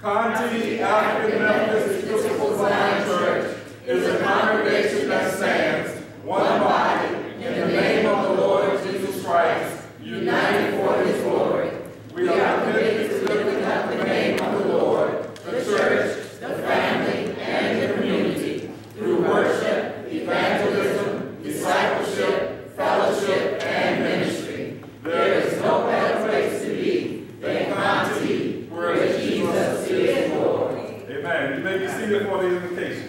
Contee African Methodist Episcopal Zion Church is a congregation that stands, one body, in the name of the Lord Jesus Christ, united for His glory. We are committed to lifting up the name of the Lord, the church, the family, and the community, through worship, evangelism, discipleship, fellowship, and ministry. There is no better place to be than Contee, where Jesus is Lord. Amen. You may be seated for the invitation.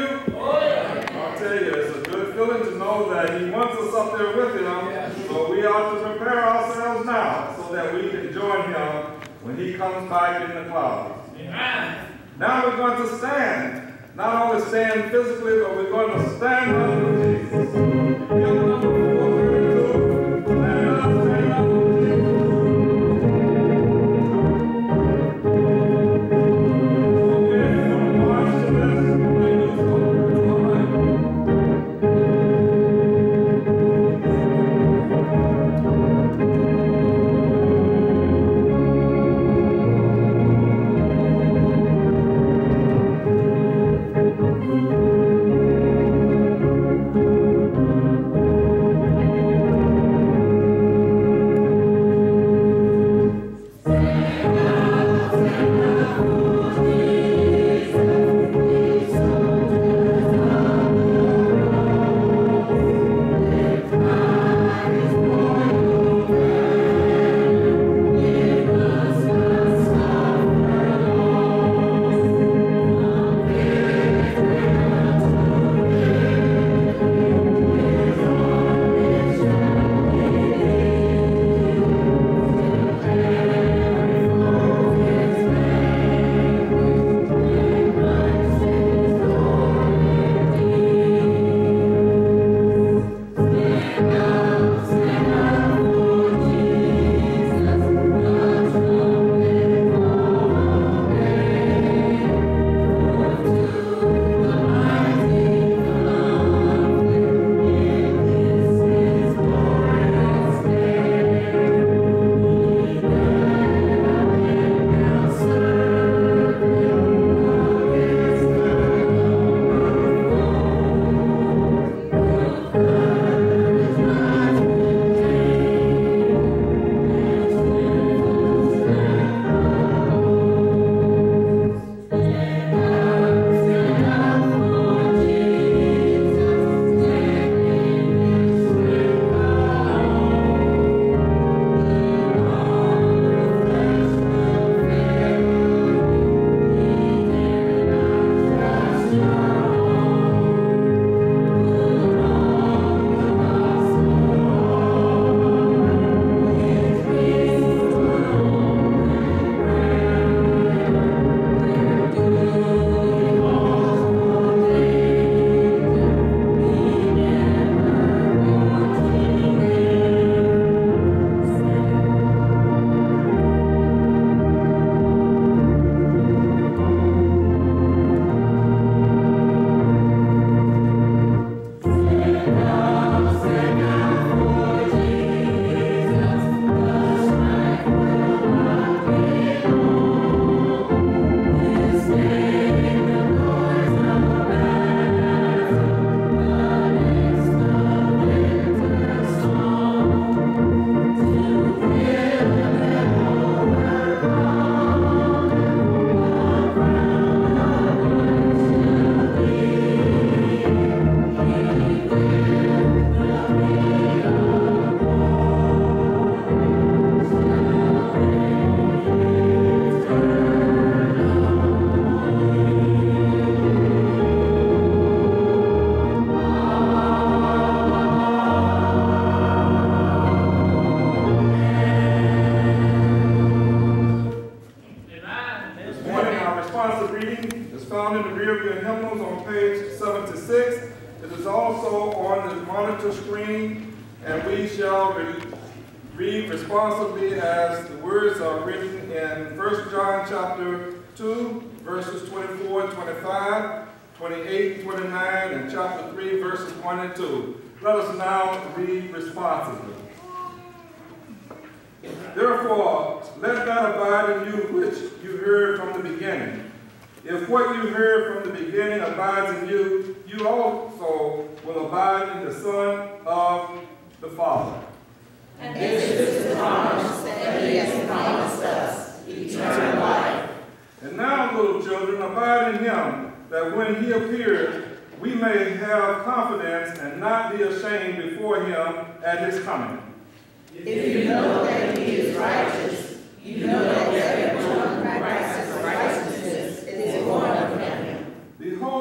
you? Oh, yeah. I'll tell you, it's a good feeling to know that he wants us up there with him. Yeah. So we ought to prepare ourselves now so that we can join him when he comes back in the clouds. Amen. Now we're going to stand. Not only stand physically, but we're going to stand under Jesus.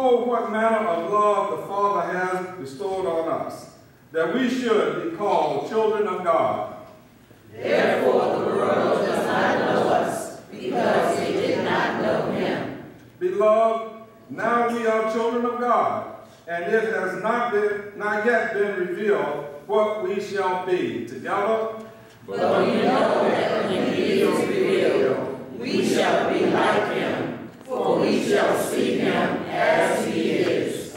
behold what manner of love the Father has bestowed on us, that we should be called children of God. Therefore the world does not know us, because it did not know him. Beloved, now we are children of God, and it has not yet been revealed what we shall be together. But we know that when he is revealed, we shall be like him, for we shall see him as he is.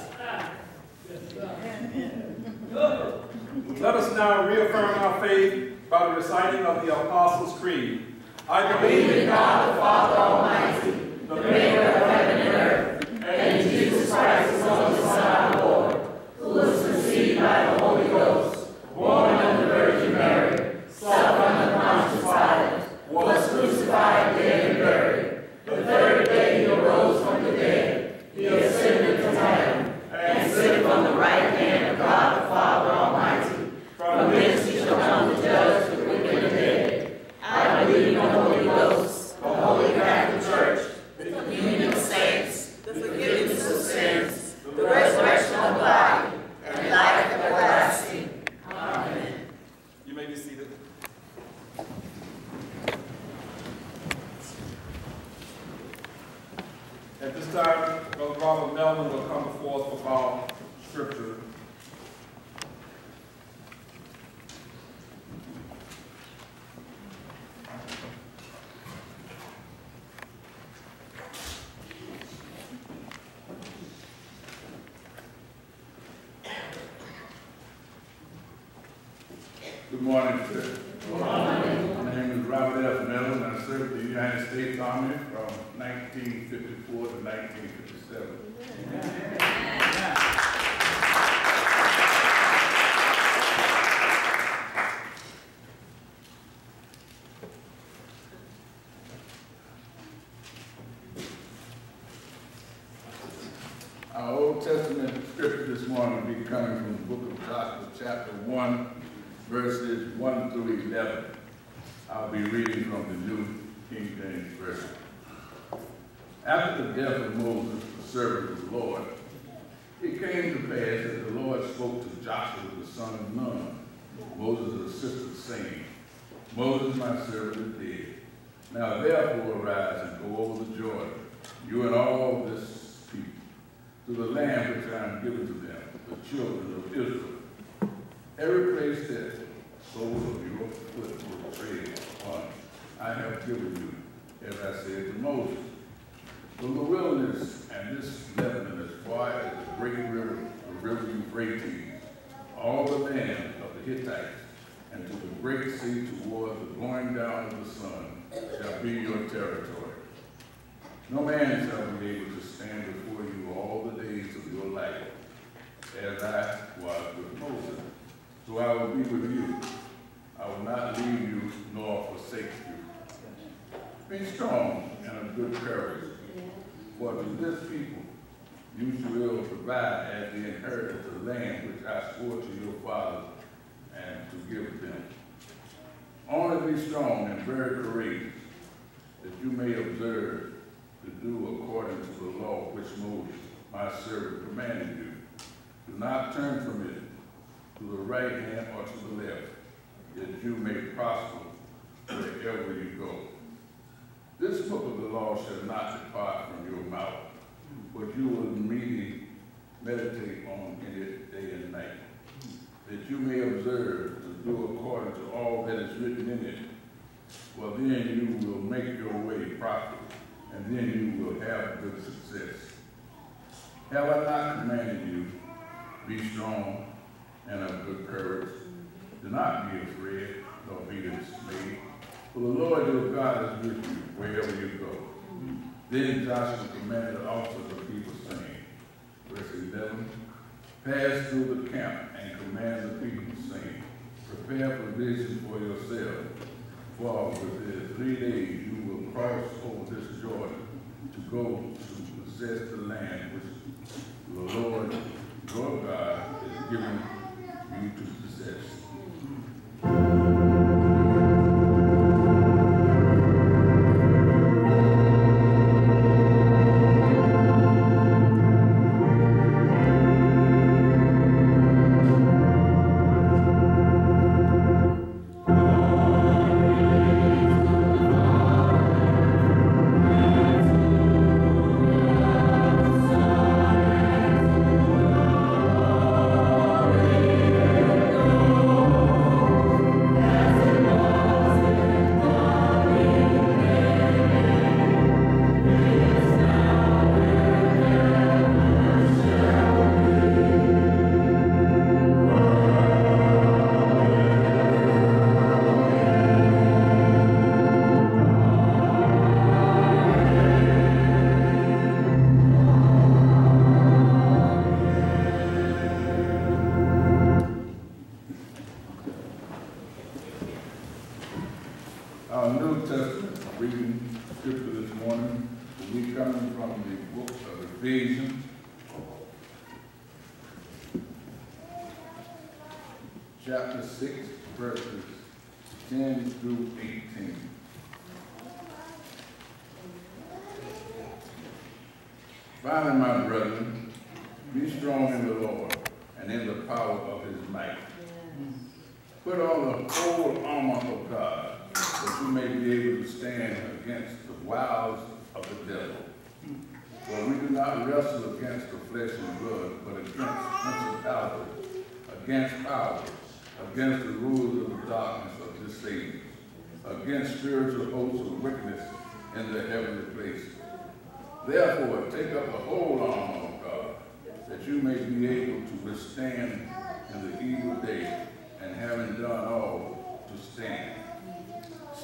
Let us now reaffirm our faith by the reciting of the Apostles' Creed. I believe in God the Father Almighty, the maker of heaven and earth, and in Jesus Christ, his only Son, our Lord, who was conceived by the Holy Ghost, born of the Virgin Mary, suffered under Pontius Pilate, was crucified, dead, and buried. The third day he arose from the dead. He ascended to heaven, and sitteth on the right hand of God the Father Almighty. From whence he shall come to judge the wicked and the dead. I believe in the Holy Ghost, the Holy Catholic Church, the communion of saints, the forgiveness of sins, the resurrection of the body, and life everlasting. Amen. You may be seated. At this time, Brother Robert Melvin will come before us with our scripture. Good morning, sir. Good morning. My name is Robert F. Mellon, and I served in the United States Army from 1954 to 1957. Amen. Amen. Our Old Testament scripture this morning will be coming from the book of Joshua, chapter 1. Verses 1 through 11. I'll be reading from the New King James Version. After the death of Moses, the servant of the Lord, it came to pass that the Lord spoke to Joshua, the son of Nun, Moses' assistant, saying, Moses, my servant, is dead. Now therefore arise and go over the Jordan, you and all this people, to the land which I am giving to them, the children of Israel. Every place that soles of your foot will tread upon, I have given you, as I said to Moses. From the wilderness and this Lebanon, as far as the great river, the river Euphrates, all the land of the Hittites, and to the great sea toward the going down of the sun, shall be your territory. No man shall be able to stand before you all the days of your life, as I was with Moses. So I will be with you. I will not leave you nor forsake you. Be strong and of good courage. For to this people you shall provide as the inheritance of the land which I swore to your fathers and to give them. Only be strong and very courageous, that you may observe to do according to the law which Moses, my servant, commanded you. Do not turn from it to the right hand or to the left, that you may prosper wherever you go. This book of the law shall not depart from your mouth, but you will immediately meditate on it day and night, that you may observe to do according to all that is written in it. For then you will make your way prosperous, and then you will have good success. Have I not commanded you, be strong and of good courage? Do not be afraid, nor be dismayed, for the Lord your God is with you wherever you go. Then Joshua commanded the officers of the people, saying, verse 11, pass through the camp and command the people, saying, prepare provisions for yourselves, for within 3 days you will cross over this Jordan to go to possess the land which the Lord your God is giving you. You to possess. chapter 6, verses 10 through 18. Finally, my brethren, be strong in the Lord and in the power of his might. Put on the whole armor of God, that you may be able to stand against the wiles of the devil. For we do not wrestle against the flesh and blood, but against principalities, against powers, against the rulers of the darkness of this age, against spiritual hosts of wickedness in the heavenly places. Therefore, take up the whole armor of God, that you may be able to withstand in the evil day, and having done all, to stand.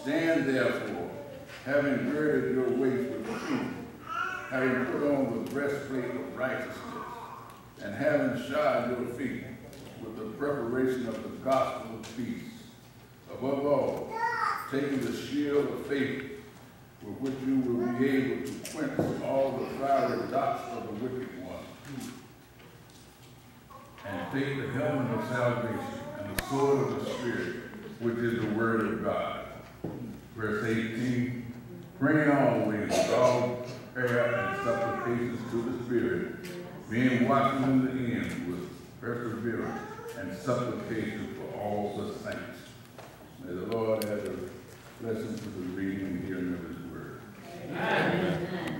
Stand therefore, having girded your waist with truth, having put on the breastplate of righteousness, and having shod your feet with the preparation of the gospel of peace. Above all, taking the shield of faith, with which you will be able to quench all the fiery darts of the wicked one. And take the helmet of salvation and the sword of the Spirit, which is the word of God. Verse 18, bring always with all prayer and supplications to the Spirit, being watchful in the end with perseverance and supplication for all the saints. May the Lord have a blessing to the reading and hearing of his word. Amen. Amen.